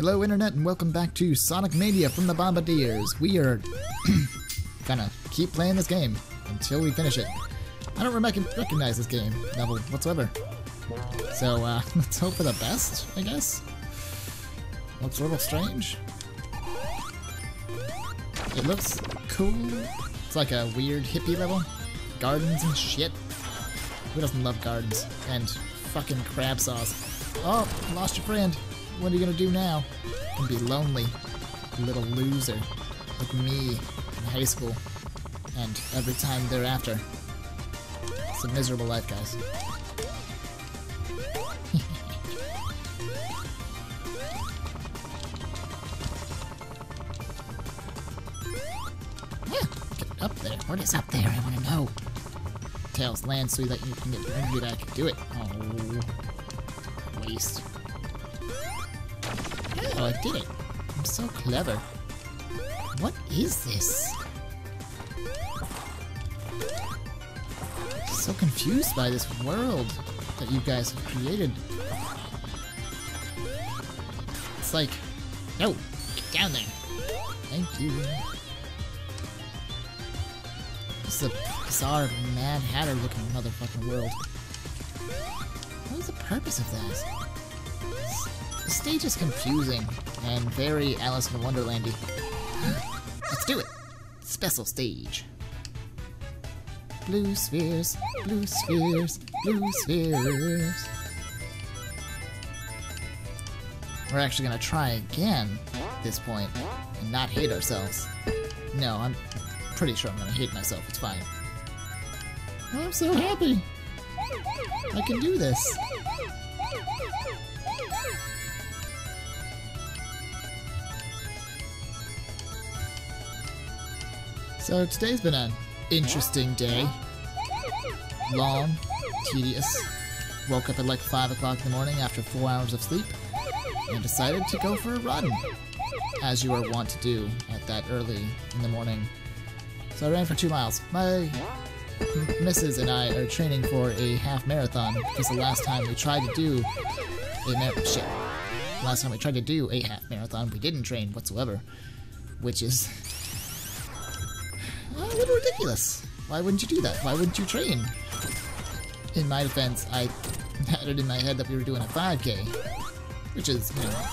Hello internet and welcome back to Sonic Mania from the Bombardiers. We are gonna keep playing this game until we finish it. I don't recognize this game level whatsoever. So let's hope for the best, I guess. Looks a little strange. It looks cool. It's like a weird hippie level. Gardens and shit. Who doesn't love gardens? And fucking crab sauce. Oh, lost your friend. What are you gonna do now? Gonna be lonely. A little loser. Like me in high school. And every time thereafter. It's a miserable life, guys. Up there? What is up there? I want to know. Tails, land so that you can get your energy back. Do it. Oh. Waste. Oh, I did it. I'm so clever. What is this? I'm so confused by this world that you guys have created. It's like, no, get down there. Thank you. This is a bizarre Mad Hatter looking motherfucking world. What is the purpose of that? The stage is confusing and very Alice in Wonderlandy. Let's do it! Special stage. Blue spheres, blue spheres, blue spheres. We're actually gonna try again at this point and not hate ourselves. No, I'm pretty sure I'm gonna hate myself, it's fine. I'm so happy! I can do this! So today's been an interesting day. Long, tedious. Woke up at like 5 o'clock in the morning after 4 hours of sleep and decided to go for a run, as you are wont to do at that early in the morning. So I ran for 2 miles. My missus and I are training for a half marathon because the last time we tried to do a half marathon, we didn't train whatsoever, which is a little ridiculous. Why wouldn't you do that? Why wouldn't you train? In my defense, I had it in my head that we were doing a 5K, which is, you know,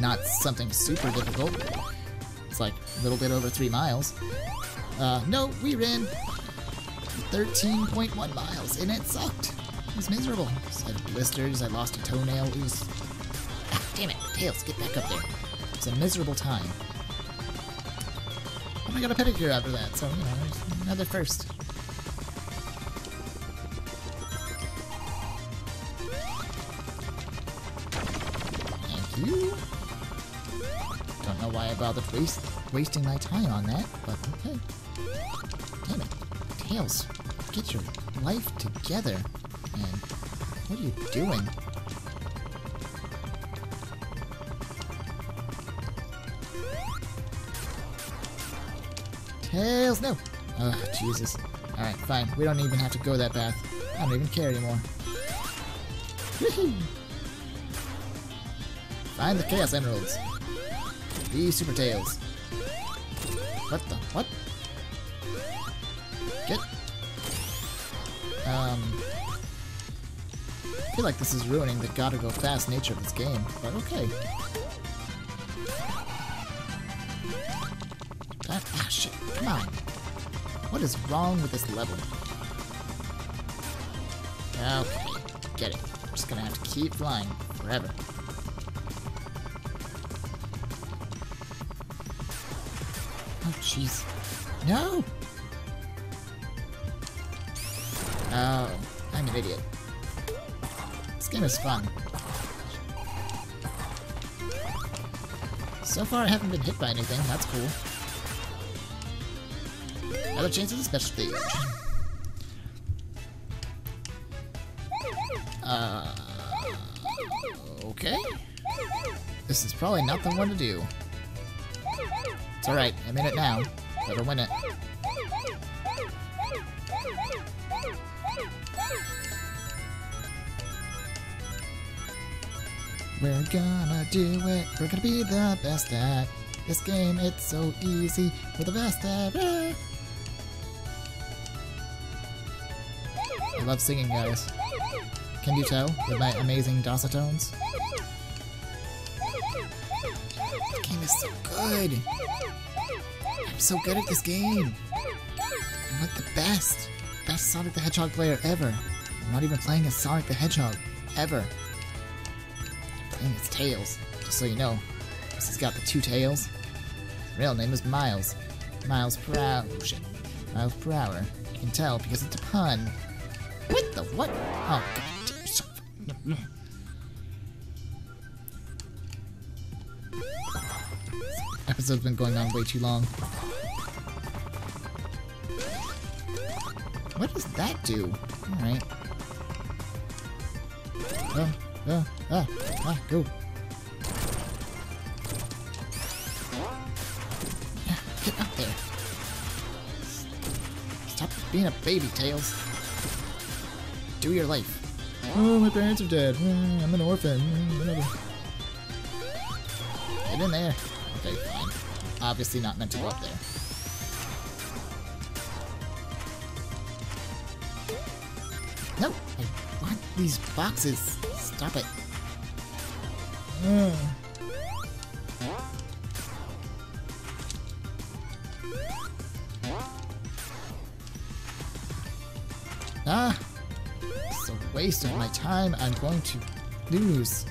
not something super difficult. It's like a little bit over 3 miles. No, we ran 13.1 miles, and it sucked. It was miserable. I had blisters, I lost a toenail, it was... Ah, damn it, Tails, get back up there. It was a miserable time. And I got a pedicure after that, so, you know, another first. Thank you. Don't know why I bothered wasting my time on that, but okay. Damn it. Tails, get your life together. Man, what are you doing? Tails, no! Oh, Jesus. Alright, fine. We don't even have to go that path. I don't even care anymore. Woohoo! Find the Chaos Emeralds. The Super Tails. What the? What? Get. I feel like this is ruining the gotta go fast nature of this game, but okay. Ah, shit. Come on. What is wrong with this level? Okay. Get it. We're just gonna have to keep flying forever. Oh, jeez. No! Oh, I'm an idiot. This game is fun. So far I haven't been hit by anything, that's cool. Another chance at the special stage. Okay. This is probably not the one to do. It's alright, I'm in it now. Better win it. We're gonna do it. We're gonna be the best at this game. It's so easy. We're the best at it. I love singing, guys. Can you tell with my amazing dulcet tones? This game is so good. I'm so good at this game. I'm like the best Sonic the Hedgehog player ever. I'm not even playing as Sonic the Hedgehog ever. I'm playing as Tails, just so you know. Because he's got the two tails. His real name is Miles. Miles Prower. Oh, shit. Miles Prower. You can tell because it's a pun. What the what? Oh god. This episode's been going on way too long. What does that do? Alright. Go. Get up there. Stop being a baby, Tails. Do your life. Oh, my parents are dead. I'm an orphan. Whatever. Get in there. Okay, fine. Obviously not meant to go up there. No! I want these boxes. Stop it. Ah! It's a waste of my time. I'm going to lose.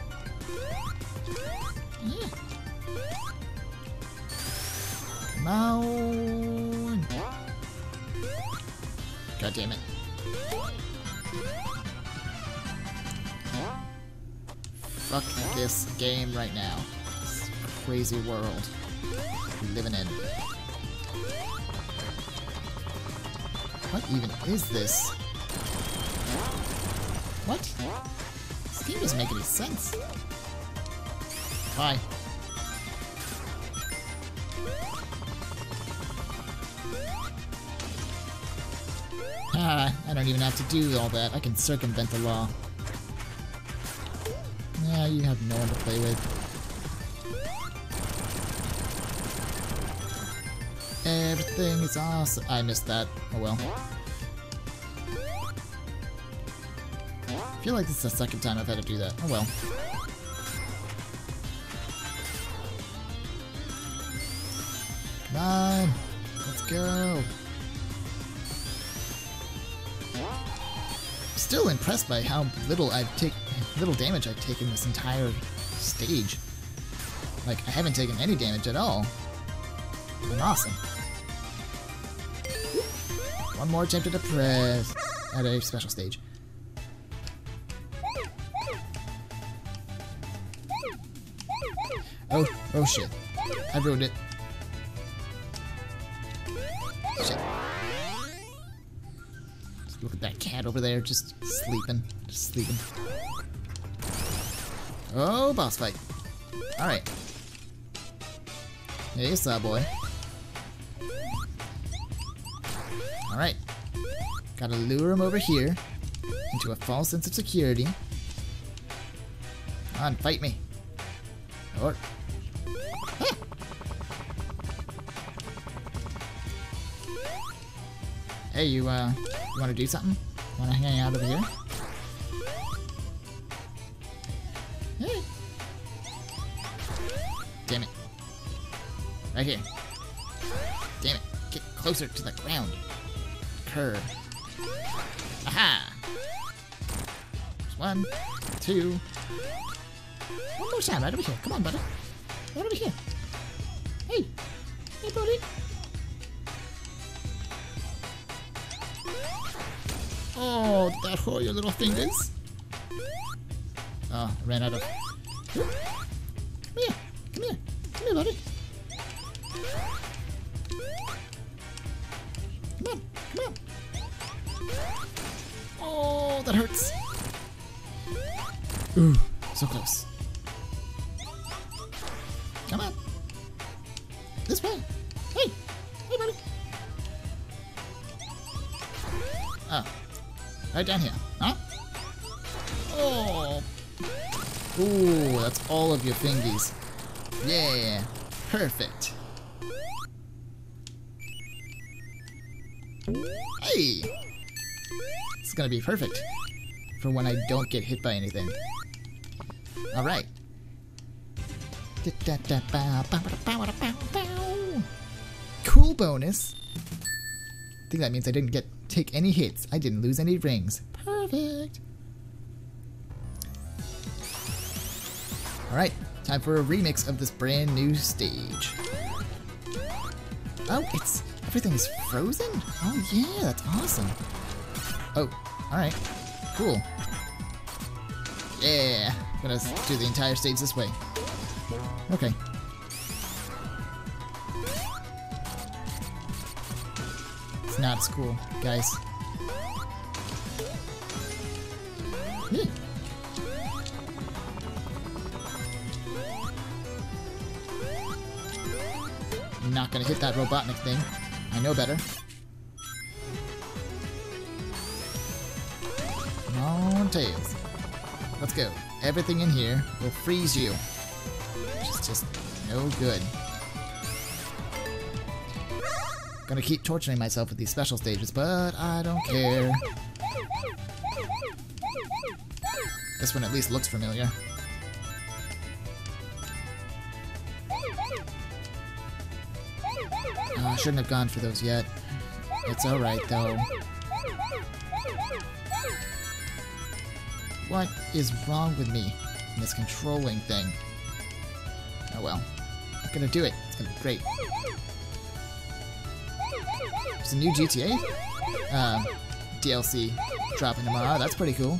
Come on! God damn it. Fuck this game right now. This crazy world we're living in. What even is this? What? This game doesn't make any sense. Bye. Ah, I don't even have to do all that. I can circumvent the law. Nah, you have no one to play with. Everything is awesome. I missed that. Oh well. I feel like this is the second time I've had to do that. Oh well. Come on. Let's go. I'm still impressed by how little I've taken. Little damage I've taken this entire stage. Like, I haven't taken any damage at all. I'm awesome. One more attempt at a press at a special stage. Oh shit. I ruined it. Shit. Just look at that cat over there, just sleeping. Just sleeping. Oh, boss fight. Alright. Hey, saw boy. Alright. Gotta lure him over here into a false sense of security. Come on, fight me. Or... Ah! Hey, you wanna do something? Wanna hang out over here? Damn it. Right here. Damn it. Get closer to the ground. Curve. Aha! There's one, two. One more time, right over here. Come on, buddy. Right over here. Hey. Hey, buddy. Oh, that hurt your little fingers. Oh, I ran out of... Come here, buddy. Come on, come on. Oh, that hurts. Ooh, so close. Come on. This way. Hey, hey, buddy. Oh, right down here, huh? Oh, Ooh, that's all of your thingies. Yeah, perfect. Hey! It's gonna be perfect for when I don't get hit by anything. Alright. Cool bonus. I think that means I didn't take any hits. I didn't lose any rings. Perfect. Alright, time for a remix of this brand new stage. Oh, it's... everything is frozen? Oh yeah, that's awesome. Oh, alright. Cool. Yeah, I'm gonna do the entire stage this way. Okay. It's not as cool, guys. I'm not gonna hit that Robotnik thing. I know better. Come on, Tails. Let's go. Everything in here will freeze you. Which is just no good. Gonna keep torturing myself with these special stages, but I don't care. This one at least looks familiar. I shouldn't have gone for those yet. It's alright, though. What is wrong with me in this controlling thing? Oh well. I'm gonna do it. It's gonna be great. There's a new GTA DLC dropping tomorrow. That's pretty cool.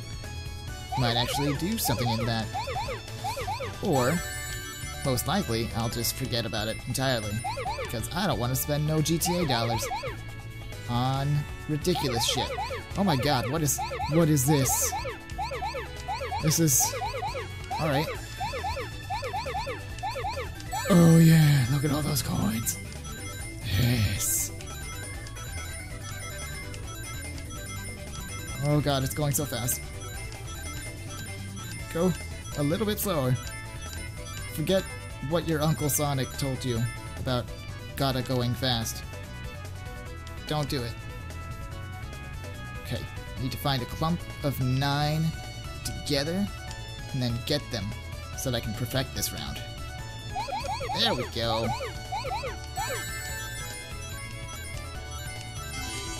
Might actually do something in that. Or, most likely, I'll just forget about it entirely. Because I don't want to spend no GTA dollars on ridiculous shit. Oh my god, what is this? This is... alright. Oh yeah, look at all those coins. Yes. Oh god, it's going so fast. Go a little bit slower. Forget what your Uncle Sonic told you about gotta going fast. Don't do it. Okay, need to find a clump of 9 together, and then get them, so that I can perfect this round. There we go.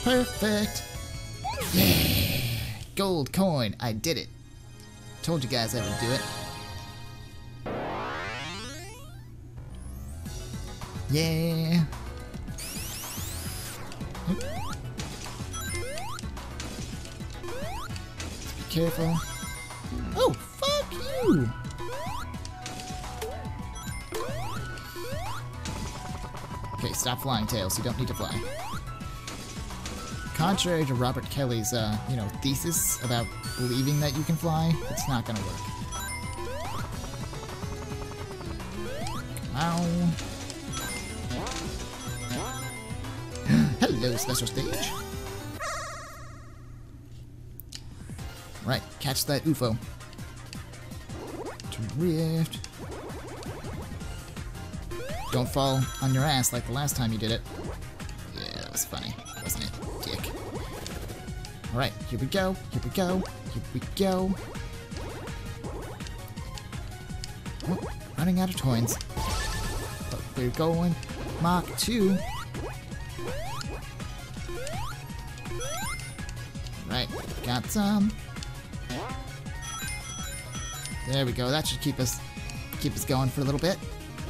Perfect! Yeah! Gold coin, I did it. Told you guys I would do it. Yeah! Just be careful. Oh, fuck you! Okay, stop flying, Tails. You don't need to fly. Contrary to Robert Kelly's, thesis about believing that you can fly, it's not gonna work. Ow! Hello, special stage. Right, catch that UFO. Drift. Don't fall on your ass like the last time you did it. Yeah, that was funny, wasn't it, dick? Alright, here we go, here we go, here we go. Oh, running out of coins. But we're going Mach 2. Right, got some. There we go. That should keep us going for a little bit.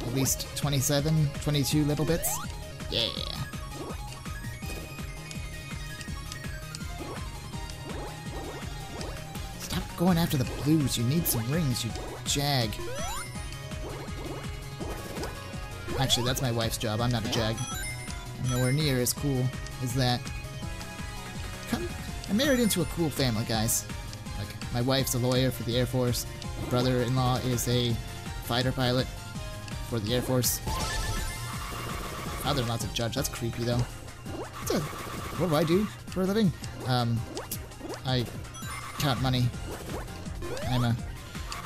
At least 27, 22 little bits. Yeah. Stop going after the blues. You need some rings, you jag. Actually, that's my wife's job. I'm not a jag. I'm nowhere near as cool as that. I married into a cool family, guys. Like, my wife's a lawyer for the Air Force. My brother-in-law is a fighter pilot for the Air Force. My other-in-law's a judge. That's creepy, though. What do I do for a living? I count money. I'm a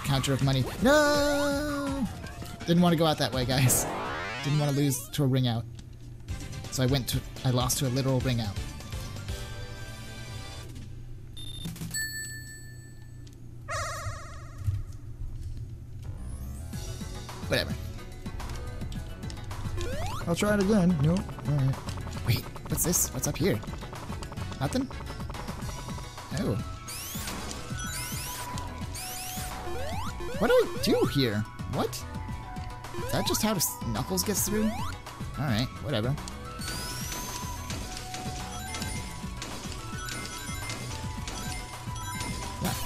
counter of money. No! Didn't want to go out that way, guys. Didn't want to lose to a ring out. So I lost to a literal ring out. Whatever. I'll try it again. Nope. Alright. Wait, what's this? What's up here? Nothing? Oh. What do I do here? What? Is that just how Knuckles gets through? Alright, whatever.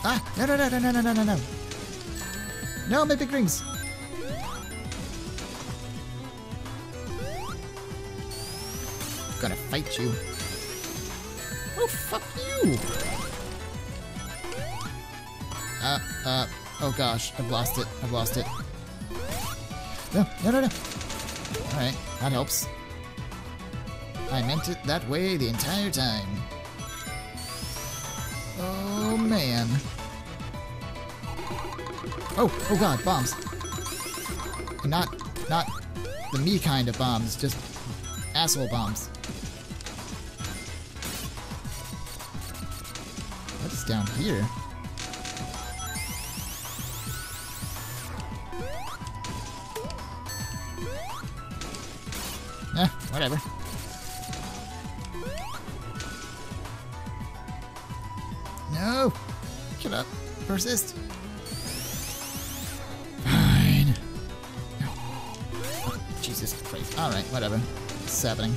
Ah! No, no, no, no, no, no, no, no! No, my big rings! Gonna fight you. Oh, fuck you! Oh gosh, I've lost it. I've lost it. No, no, no, no! Alright, that helps. I meant it that way the entire time. Oh, man. Oh, oh god, bombs. And not the me kind of bombs, just asshole bombs. What's down here? Eh, whatever. No! Get up. Persist. Fine. No. Oh, Jesus Christ. Alright, whatever. What's happening?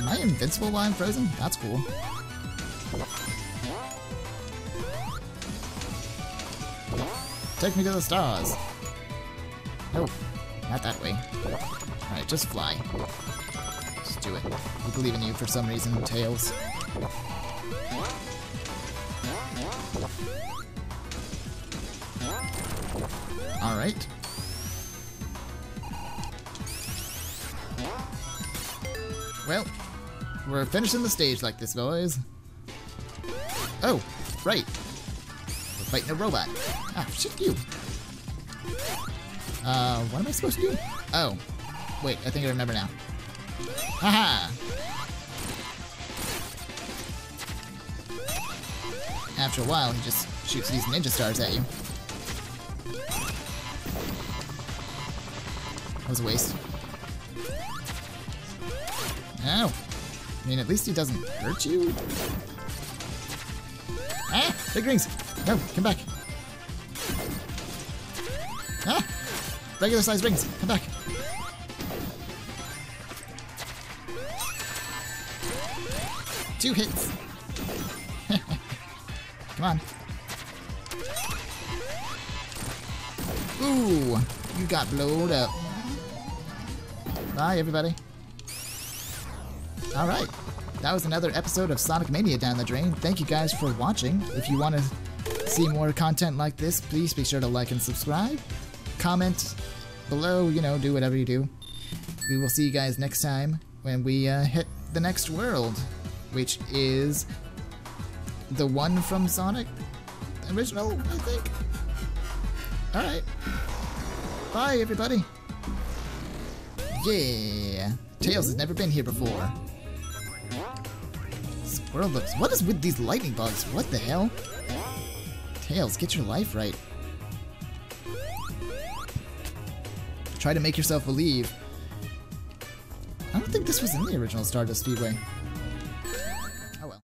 Am I invincible while I'm frozen? That's cool. Take me to the stars. Nope. Not that way. Alright, just fly. Just do it. We believe in you for some reason, Tails. Alright. Well, we're finishing the stage like this, boys. Oh, right. We're fighting a robot. Ah, shit, you. What am I supposed to do? Oh, wait, I think I remember now. Haha! After a while, he just shoots these ninja stars at you. That was a waste. Ow! I mean, at least he doesn't hurt you. Ah! Big rings! No, come back! Ah! Regular sized rings! Come back! Two hits! Come on. Ooh! You got blowed up. Bye, everybody. Alright. That was another episode of Sonic Mania down the drain. Thank you guys for watching. If you want to see more content like this, please be sure to like and subscribe. Comment below, you know, do whatever you do. We will see you guys next time when we hit the next world, which is the one from Sonic original, I think. Alright. Bye, everybody. Yeah. Tails has never been here before. This world looks... What is with these lightning bugs? What the hell? Tails, get your life right. Try to make yourself believe. I don't think this was in the original Stardust Speedway.